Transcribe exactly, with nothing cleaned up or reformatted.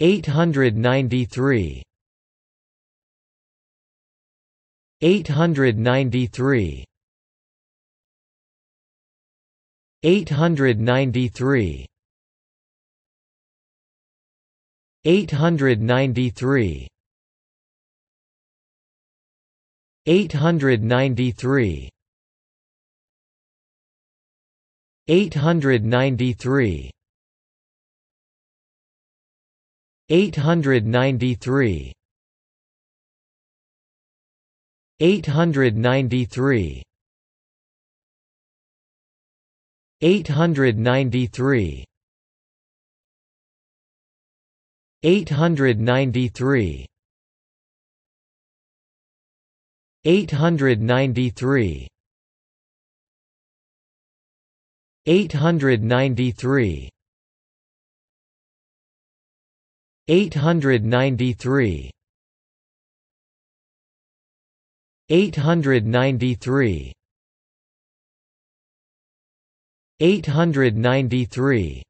eight hundred ninety-three eight hundred ninety-three eight hundred ninety-three eight hundred ninety-three eight hundred ninety-three eight hundred ninety-three eight hundred ninety-three eight hundred ninety-three eight hundred ninety-three eight hundred ninety-three eight hundred ninety-three eight hundred ninety-three eight hundred ninety-three eight hundred ninety-three eight hundred ninety-three